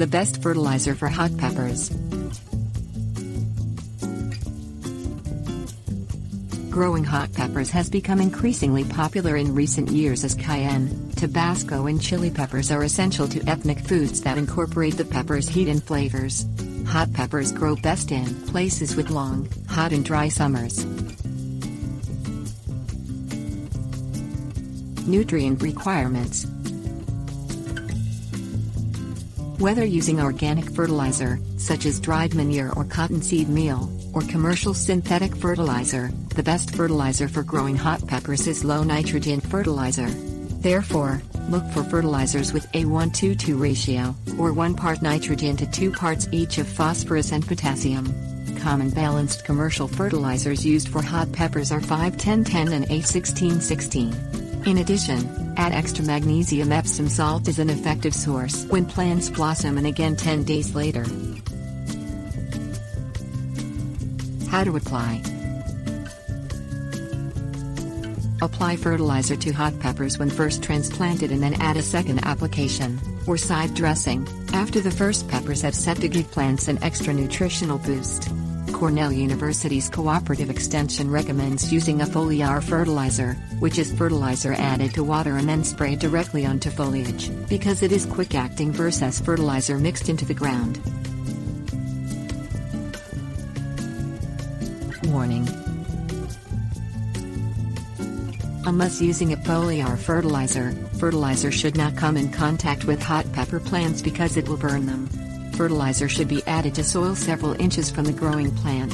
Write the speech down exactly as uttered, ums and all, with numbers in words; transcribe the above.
the best fertilizer for hot peppers. Growing hot peppers has become increasingly popular in recent years as cayenne, Tabasco and chili peppers are essential to ethnic foods that incorporate the pepper's heat and flavors. Hot peppers grow best in places with long, hot and dry summers. Nutrient requirements. Whether using organic fertilizer, such as dried manure or cottonseed meal, or commercial synthetic fertilizer, the best fertilizer for growing hot peppers is low nitrogen fertilizer. Therefore, look for fertilizers with a one to two ratio, or one part nitrogen to two parts each of phosphorus and potassium. Common balanced commercial fertilizers used for hot peppers are five ten ten and eight sixteen sixteen. In addition, add extra magnesium. Epsom salt is an effective source when plants blossom and again ten days later. How to apply. Apply fertilizer to hot peppers when first transplanted and then add a second application, or side dressing, after the first peppers have set to give plants an extra nutritional boost. Cornell University's Cooperative Extension recommends using a foliar fertilizer, which is fertilizer added to water and then sprayed directly onto foliage, because it is quick-acting versus fertilizer mixed into the ground. Warning. Unless using a foliar fertilizer, fertilizer should not come in contact with hot pepper plants because it will burn them. Fertilizer should be added to soil several inches from the growing plant.